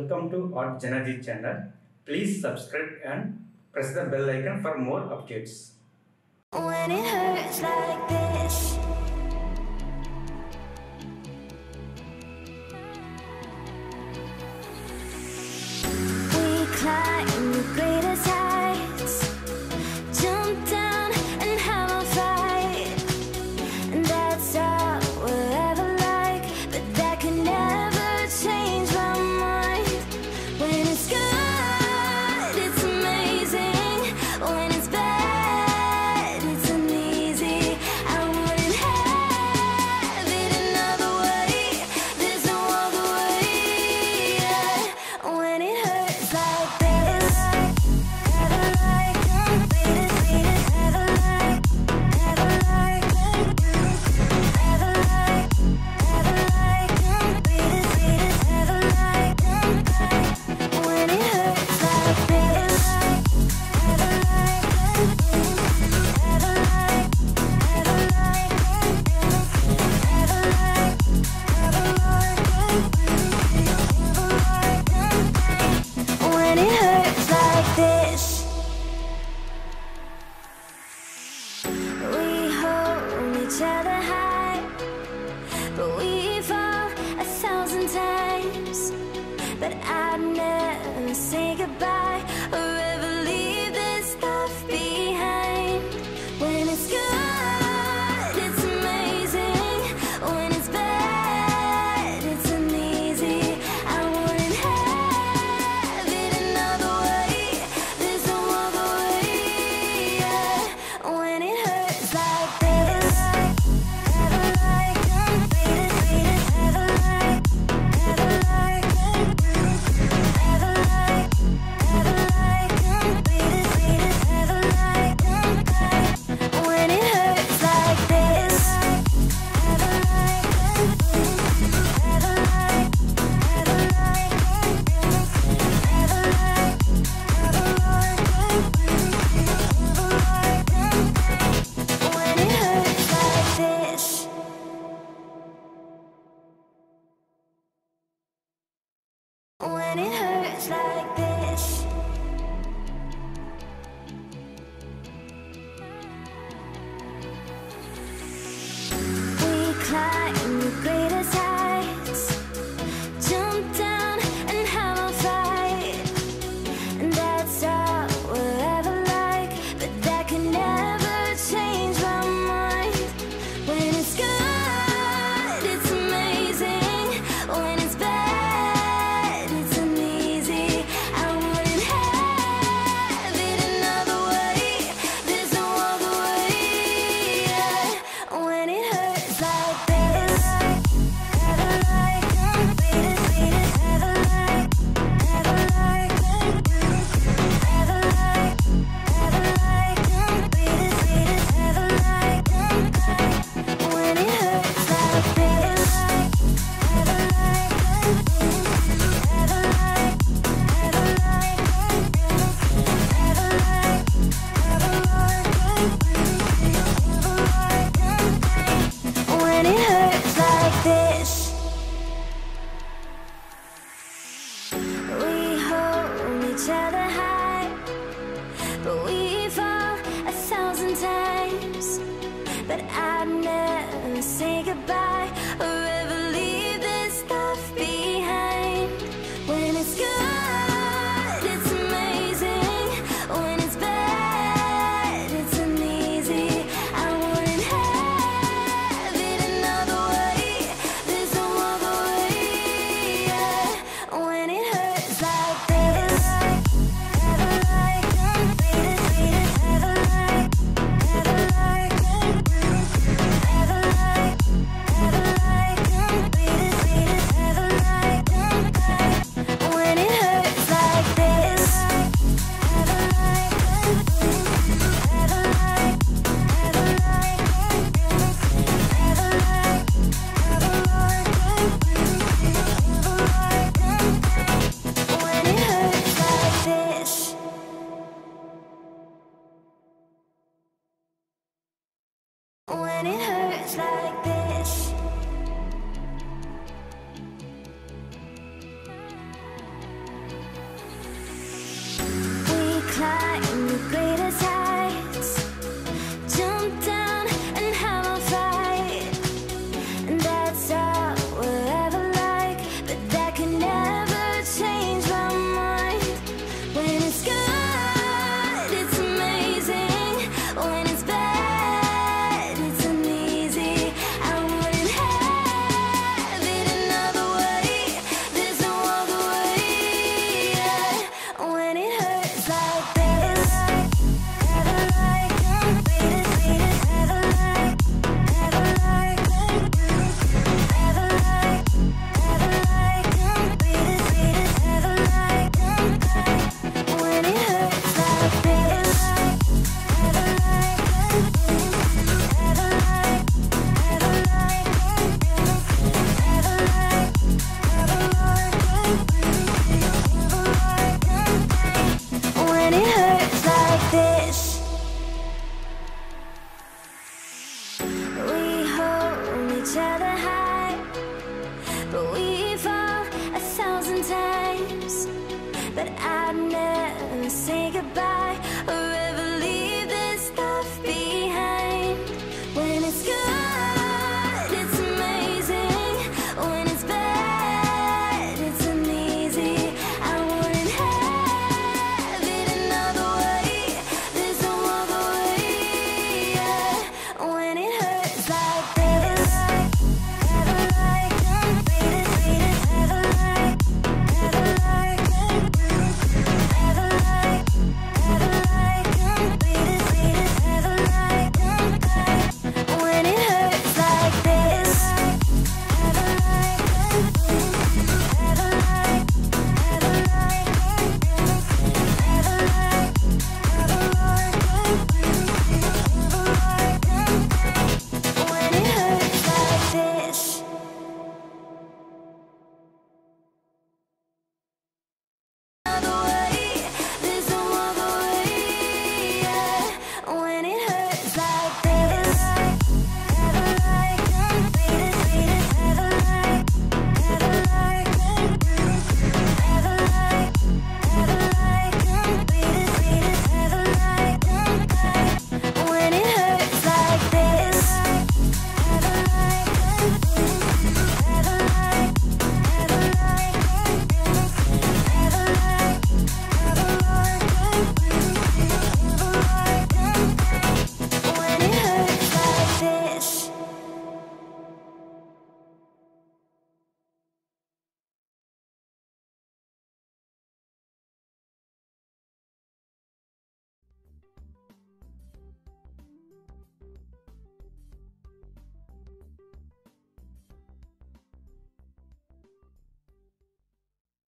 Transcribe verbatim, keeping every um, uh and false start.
Welcome to artjanag channel. Please subscribe and press the bell icon for more updates. When it hurts like this, we climb the greatest heights, jump down and have a fight, and that's all we'll ever like. But that can never change my mind. When it's good, it's amazing. When it's bad, it's uneasy. I wouldn't have it another way. There's no other way. Yeah. When it hurts like this. Each other high, but we fall a thousand times. But I'd never say goodbye or ever leave this stuff behind. When it's good, it's amazing. When it's bad, it's uneasy. I wouldn't have it another way. There's no other way. Yeah. When it hurts like this. When it hurts like this, we climb the greatest heights, jump down and have a fight, and that's all we'll ever like. But that can never change my mind. When it's good, it's amazing. When it's bad, each other high, but we fall a thousand times. But I'd never say goodbye or ever leave this stuff behind. When it's good, it's amazing. When it's bad, it's uneasy. I wouldn't have it another way. There's no other way. Yeah. When it hurts like this. When it hurts like this. like